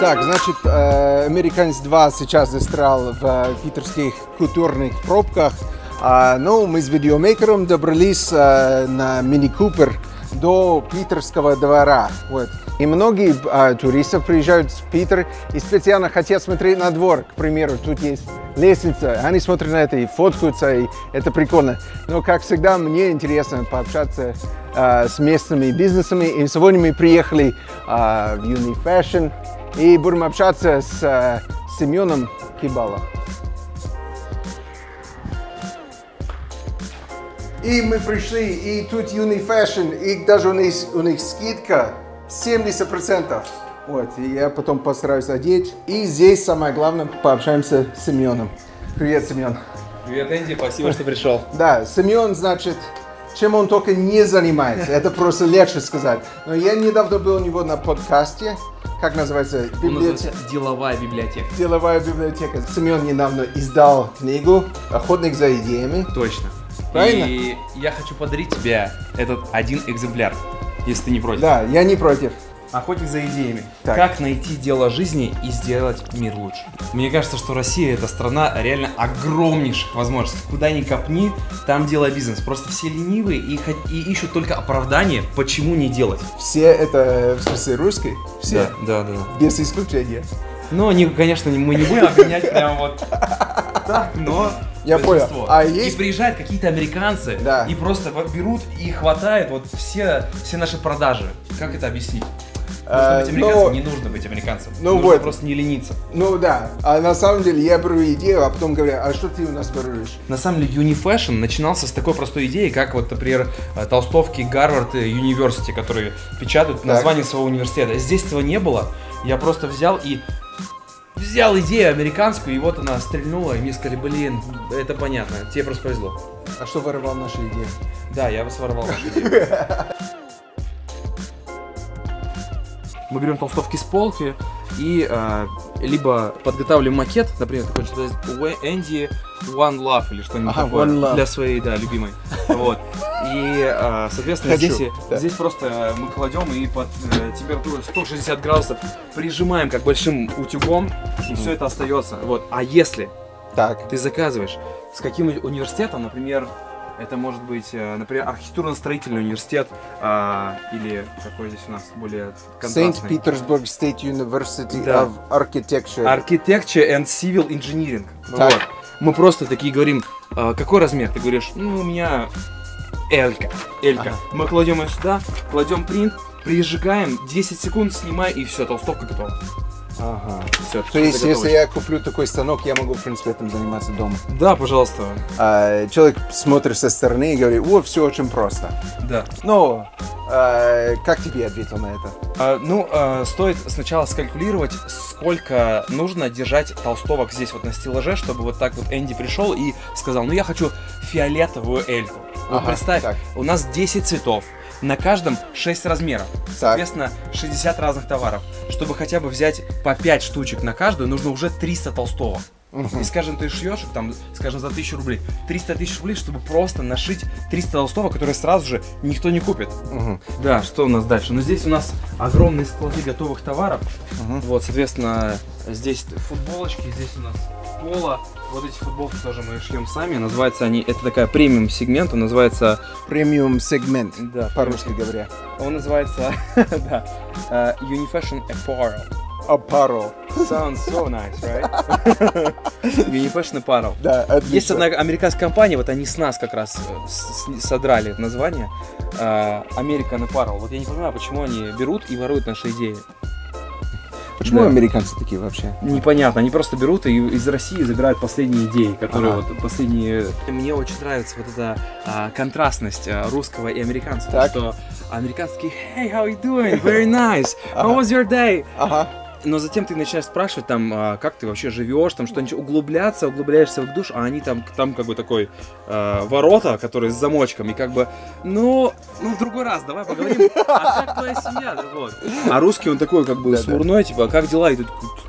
Так, значит, «Американец-2» сейчас застрял в питерских культурных пробках. Но мы с видеомейкером добрались на Мини Купер до питерского двора. Вот. И многие туристы приезжают в Питер и специально хотят смотреть на двор. К примеру, тут есть лестница, они смотрят на это и фоткаются, и это прикольно. Но, как всегда, мне интересно пообщаться с местными бизнесами. И сегодня мы приехали в UniFashion и будем общаться с Семеном Кибало. И мы пришли, и тут UniFashion, и даже у них скидка 70%. Вот, и я потом постараюсь одеть. И здесь самое главное, пообщаемся с Семеном. Привет, Семен. Привет, Энди, спасибо, что пришел. Да, Семен, значит, чем он только не занимается, это просто легче сказать. Но я недавно был у него на подкасте, как называется? Деловая библиотека. Деловая библиотека. Семен недавно издал книгу «Охотник за идеями». Точно. Правильно? И я хочу подарить тебе этот один экземпляр, если ты не против. Да, я не против. Охотник за идеями. Так. Как найти дело жизни и сделать мир лучше. Мне кажется, что Россия — это страна реально огромнейших возможностей. Куда ни копни, там делай бизнес. Просто все ленивые и ищут только оправдание, почему не делать. Все это, в смысле, русские? Все? Да, да, да. Без исключения. Ну, конечно, мы не будем обвинять прям вот так, но... Я понял. А есть... И приезжают какие-то американцы, да, и просто берут и хватает вот все наши продажи. Как это объяснить? Нужно быть американцем, не нужно быть американцем. Нужно вот просто не лениться. Ну да. А на самом деле я беру идею, а потом говорю, а что ты у нас берешь? На самом деле UniFashion начинался с такой простой идеи, как вот, например, толстовки Гарвард University, которые печатают название своего университета. Здесь этого не было. Я просто взял идею американскую, и вот она стрельнула, и мне сказали, блин, это понятно, тебе просто повезло. А что воровал наши идеи? Да, я вас воровал наши идеи. Мы берем толстовки с полки и либо подготавливаем макет, например, такой Энди One Love или что-нибудь такое для своей, да, любимой. Вот. И, соответственно, здесь просто мы кладем и под температуру 160 градусов прижимаем как большим утюгом, и все это остается. Вот. А если ты заказываешь с каким-нибудь университетом, например, это может быть, например, архитектурно-строительный университет, или какой здесь у нас более контрастный. St. Petersburg State University of Architecture. Architecture and Civil Engineering. Так. Вот. Мы просто такие говорим, какой размер? Ты говоришь, ну, у меня Элька. Мы кладем ее сюда, кладем принт, прижигаем, 10 секунд снимай, и все, толстовка готова. Ага. Все, то есть, если я куплю такой станок, я могу, в принципе, этим заниматься дома? Да, пожалуйста. Человек смотрит со стороны и говорит, о, все очень просто. Да. Но как тебе ответил на это? Стоит сначала скалькулировать, сколько нужно держать толстовок здесь вот на стеллаже, чтобы вот так вот Энди пришел и сказал, ну, я хочу фиолетовую эльку. Вот представь, у нас 10 цветов. На каждом 6 размеров, соответственно, 60 разных товаров. Чтобы хотя бы взять по 5 штучек на каждую, нужно уже 300 толстовок. И, скажем, ты шьешь там, скажем, за 1000 рублей. 300 тысяч рублей, чтобы просто нашить 300 толстовок, которые сразу же никто не купит. Да, что у нас дальше? Ну, здесь у нас огромные склады готовых товаров. Вот, соответственно, здесь футболочки, здесь у нас поло. Вот эти футболки тоже мы шьем сами. Называются они, это такая премиум сегмент, он называется... Премиум сегмент, да, по-русски говоря. Он называется, да, UniFashion Apparel. Apparel. Sounds so nice, right? UniFashion Apparel. Да, отлично. Есть одна американская компания, вот они с нас как раз содрали название. American Apparel. Вот я не понимаю, почему они берут и воруют наши идеи. Почему американцы такие вообще? Непонятно, они просто берут и из России забирают последние идеи, которые вот последние... Мне очень нравится вот эта контрастность русского и американцев, что американские «Hey, how you doing? Very nice! How was your day?» Но затем ты начинаешь спрашивать, там, как ты вообще живешь, там что-нибудь, углубляешься в душ, а они там как бы такой ворота, которые с замочком, и как бы, ну, в другой раз, давай поговорим, а как твоя семья? Вот. А русский, он такой, как бы, смурной, типа, как дела, и ты,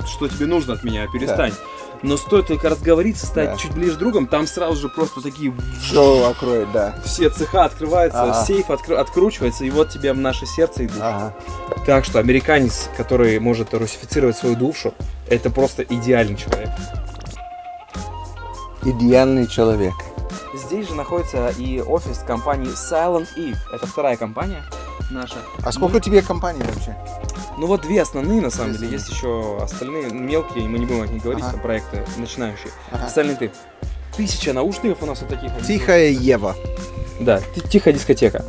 что тебе нужно от меня, перестань. Но стоит только разговориться, стать чуть ближе другом, там сразу же просто такие... Все откроет, да. Все цеха открываются, сейф откручивается, и вот тебе в наше сердце и душу. Так что американец, который может русифицировать свою душу, это просто идеальный человек. Идеальный человек. Здесь же находится и офис компании Silent Eve. Это вторая компания наша. А сколько тебе компаний вообще? Ну вот две основные, на самом деле. Есть еще остальные мелкие, мы не будем о них говорить, это проекты начинающие. Silent Eve. 1000 наушников у нас вот таких. Тихая Ева. Да, тихая дискотека.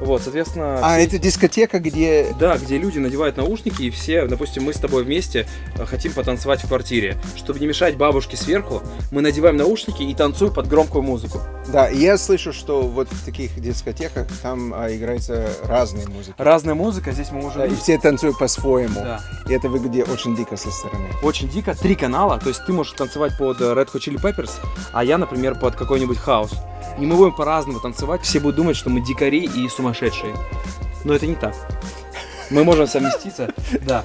Вот, соответственно... А, это дискотека, где... Да, где люди надевают наушники, и все, допустим, мы с тобой вместе хотим потанцевать в квартире. Чтобы не мешать бабушке сверху, мы надеваем наушники и танцуем под громкую музыку. Да, я слышу, что вот в таких дискотеках там играется разная музыка. Разная музыка, здесь мы можем... Да, и все танцуют по-своему. Да. И это выглядит очень дико со стороны. Очень дико. 3 канала, то есть ты можешь танцевать под Red Hot Chili Peppers, а я, например, под какой-нибудь хаус. И мы будем по-разному танцевать, все будут думать, что мы дикари и сумасшедшие. Но это не так. Мы можем совместиться, да.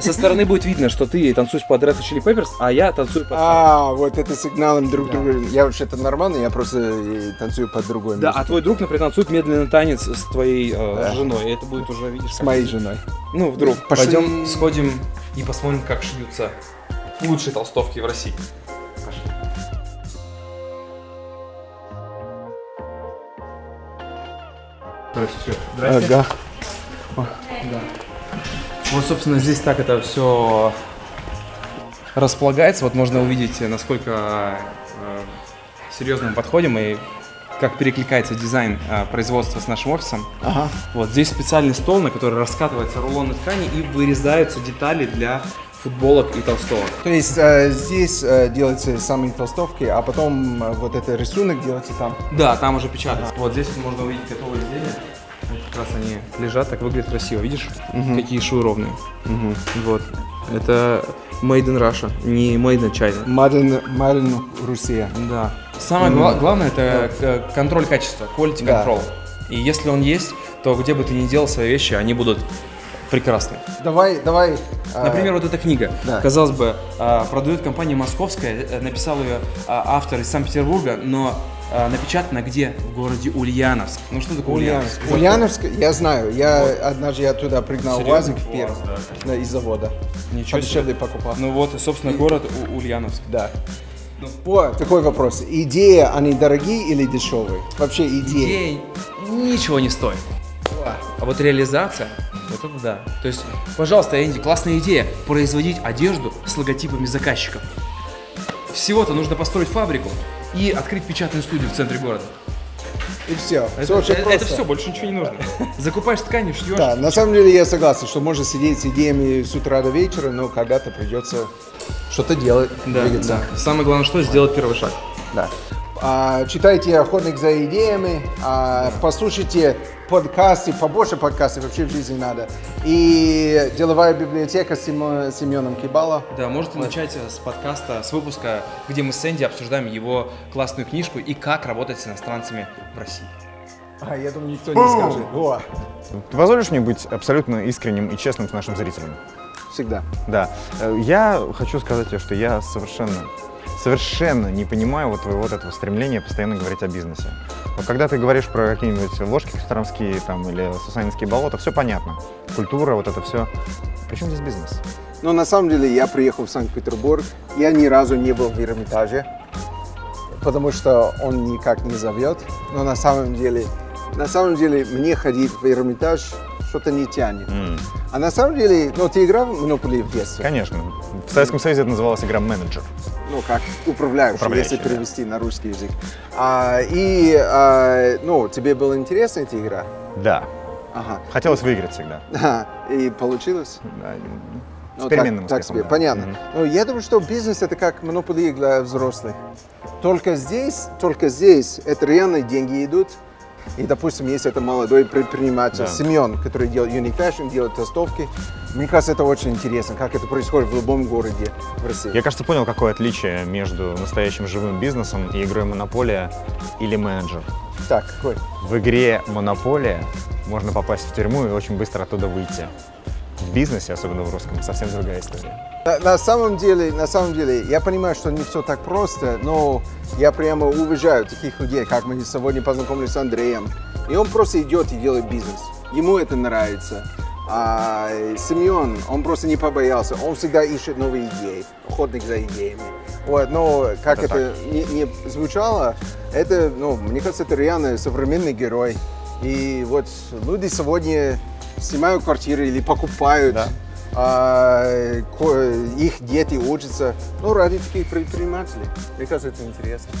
Со стороны будет видно, что ты танцуешь под Red Hot Chili Peppers, а я танцую под... А, вот это сигналом друг друга. Я вообще это нормально, я просто танцую под другой. Да, а твой друг, например, танцует медленный танец с твоей женой, и это будет уже, видишь... С моей женой. Ну, вдруг. Пойдем, сходим и посмотрим, как шьются лучшие толстовки в России. Здравствуйте. Здравствуйте. Ага. Да. Вот, собственно, здесь так это все располагается. Вот можно увидеть, насколько серьезно мы подходим и как перекликается дизайн производства с нашим офисом. Ага. Вот здесь специальный стол, на который раскатываются рулоны ткани и вырезаются детали для футболок и толстовок. То есть здесь делаются сами толстовки, а потом вот этот рисунок делается там? Да, там уже печатается. Вот здесь можно увидеть готовые изделия. Вот как раз они лежат, так выглядит красиво. Видишь, какие швы ровные. Вот. Это made in Russia, не made in China. Made in Russia. Да. Самое главное это контроль качества, quality control. И если он есть, то где бы ты ни делал свои вещи, они будут прекрасны. Давай. Например, вот эта книга. Да. Казалось бы, продает компания московская, написал ее автор из Санкт-Петербурга, но напечатана где? В городе Ульяновск. Ну что такое Ульяновск? Ульяновск, я знаю. Однажды я туда пригнал УАЗик в Пермь из завода. Ничего себе. Покупал. Ну вот, собственно, город Ульяновск. Да. О, такой вопрос. Идеи, они дорогие или дешевые? Вообще идеи? Ничего не стоит. А вот реализация, вот это да. То есть, пожалуйста, Энди, классная идея производить одежду с логотипами заказчиков. Всего-то нужно построить фабрику и открыть печатную студию в центре города. И все. Это все, больше ничего не нужно. Закупаешь ткани, шьешь. Да, на самом деле я согласен, что можно сидеть с идеями с утра до вечера, но когда-то придется что-то делать, двигаться. Да. Самое главное, что сделать первый шаг. Да. Читайте «Охотник за идеями», послушайте подкасты, побольше подкастов вообще в жизни надо. И «Деловая библиотека» с Семеном Кибало. Да, можете начать с подкаста, с выпуска, где мы с Энди обсуждаем его классную книжку и как работать с иностранцами в России. А я думаю, никто не скажет. Ты позволишь мне быть абсолютно искренним и честным с нашим зрителем? Всегда. Да. Я хочу сказать тебе, что я совершенно не понимаю вот твоего вот этого стремления постоянно говорить о бизнесе. Вот когда ты говоришь про какие-нибудь ложки костромские там или сусанинские болота, все понятно. Культура, вот это все. Причем здесь бизнес? Но на самом деле я приехал в Санкт-Петербург, я ни разу не был в Эрмитаже, потому что он никак не зовет. Но на самом деле мне ходить в Эрмитаж что-то не тянет. А на самом деле, ну ты играл в Монополи в детстве? Конечно. В Советском Союзе это называлась игра менеджер. Ну, как управляющий, если перевести на русский язык. Ну, тебе была интересна эта игра? Да. Ага. Хотелось выиграть всегда. И получилось? Да. С переменным успехом. Так, понятно. Ну, я думаю, что бизнес это как монополия для взрослых. Только здесь это реально деньги идут. И, допустим, есть это молодой предприниматель Семен, который делает UniFashion, делает толстовки. Мне кажется, это очень интересно, как это происходит в любом городе в России. Я, кажется, понял, какое отличие между настоящим живым бизнесом и игрой «Монополия» или «Менеджер». Так, какой? В игре «Монополия» можно попасть в тюрьму и очень быстро оттуда выйти. в бизнесе, особенно в русском, совсем другая история. На самом деле, я понимаю, что не все так просто, но я прямо уважаю таких людей, как мы сегодня познакомились с Андреем. И он просто идет и делает бизнес. Ему это нравится. А Семен, он просто не побоялся, он всегда ищет новые идеи, охотник за идеями. Вот, но как это не звучало, это, ну, мне кажется, это реально современный герой. И вот люди сегодня снимают квартиры или покупают, да. Их дети учатся, ну, ради таких предпринимателей. Мне кажется, это интересно.